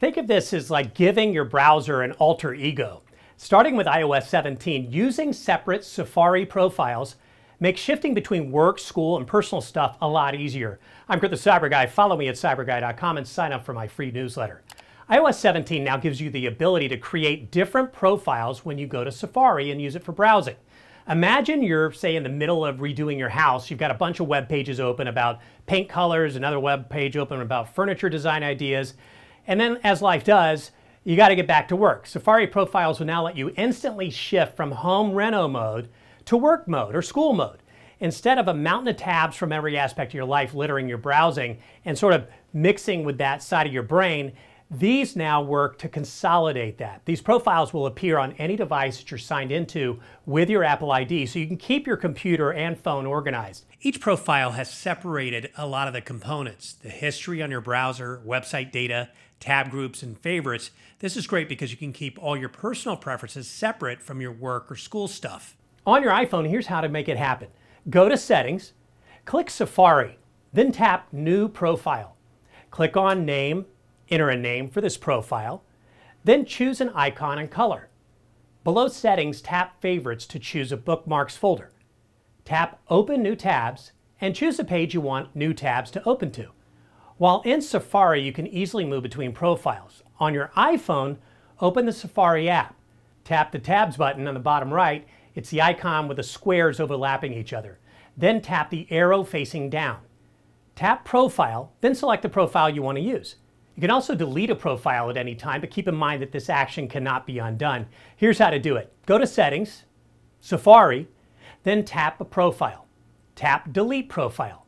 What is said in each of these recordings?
Think of this as like giving your browser an alter ego. Starting with iOS 17, using separate Safari profiles makes shifting between work, school, and personal stuff a lot easier. I'm Kurt the Cyber Guy. Follow me at cyberguy.com and sign up for my free newsletter. iOS 17 now gives you the ability to create different profiles when you go to Safari and use it for browsing. Imagine you're, say, in the middle of redoing your house. You've got a bunch of web pages open about paint colors, another web page open about furniture design ideas. And then, as life does, you got to get back to work. Safari profiles will now let you instantly shift from home reno mode to work mode or school mode. Instead of a mountain of tabs from every aspect of your life littering your browsing and sort of mixing with that side of your brain, these now work to consolidate that. These profiles will appear on any device that you're signed into with your Apple ID, so you can keep your computer and phone organized. Each profile has separated a lot of the components: the history on your browser, website data, tab groups, and favorites. This is great because you can keep all your personal preferences separate from your work or school stuff. On your iPhone, here's how to make it happen. Go to Settings, click Safari, then tap New Profile. Click on Name. Enter a name for this profile, then choose an icon and color. Below Settings, tap Favorites to choose a Bookmarks folder. Tap Open New Tabs and choose the page you want new tabs to open to. While in Safari, you can easily move between profiles. On your iPhone, open the Safari app. Tap the Tabs button on the bottom right. It's the icon with the squares overlapping each other. Then tap the arrow facing down. Tap Profile, then select the profile you want to use. You can also delete a profile at any time, but keep in mind that this action cannot be undone. Here's how to do it. Go to Settings, Safari, then tap a profile. Tap Delete Profile.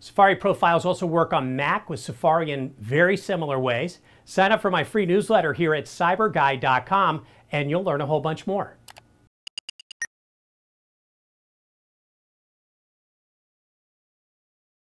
Safari profiles also work on Mac with Safari in very similar ways. Sign up for my free newsletter here at cyberguy.com and you'll learn a whole bunch more.